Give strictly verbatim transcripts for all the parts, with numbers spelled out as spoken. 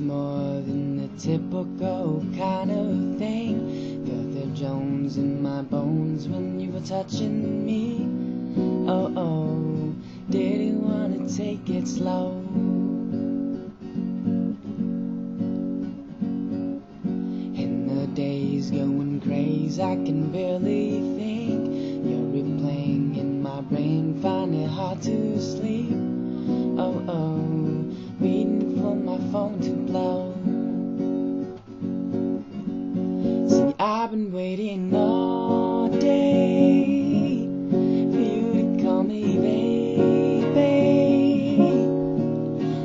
more than the typical kind of thing. Felt the Jones in my bones when you were touching me. Oh, oh, didn't want to take it slow. In the days going crazy, I can barely think. You're replaying in my brain, find it hard to sleep. Oh, oh, waiting for my phone to blow. See, I've been waiting all day for you to call me baby.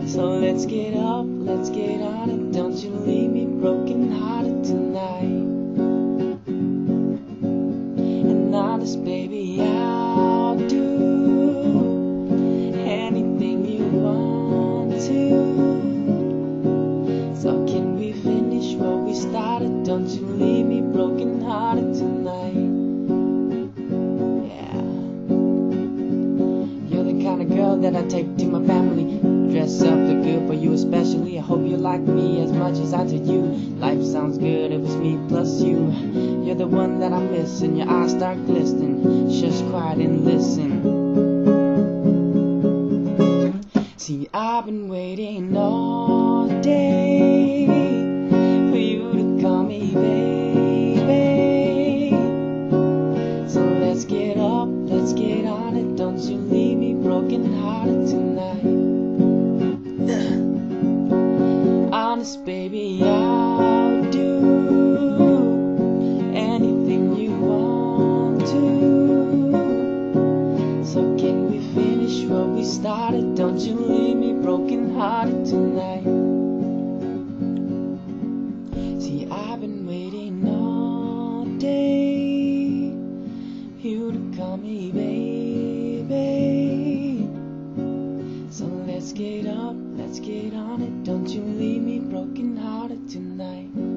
So let's get up, let's get on it. Don't you leave me broken-hearted tonight. And honest, baby, I'll do anything you want to. So can we finish what we started? Don't you leave me broken-hearted tonight. Yeah. You're the kind of girl that I take to my family. Dress up, look good for you especially. I hope you like me as much as I do you. Life sounds good, it was me plus you. You're the one that I miss, and your eyes start glistening. Just quiet and listen. See, I've been waiting all day for you to call me baby. So let's get up, let's get on it. Don't you leave me broken-hearted tonight. Baby, I'll do anything you want to. So can we finish what we started? Don't you leave me broken-hearted tonight. See, I've been waiting all day for you to call me baby. So let's get up, let's get on it. Don't you leave me broken-hearted tonight.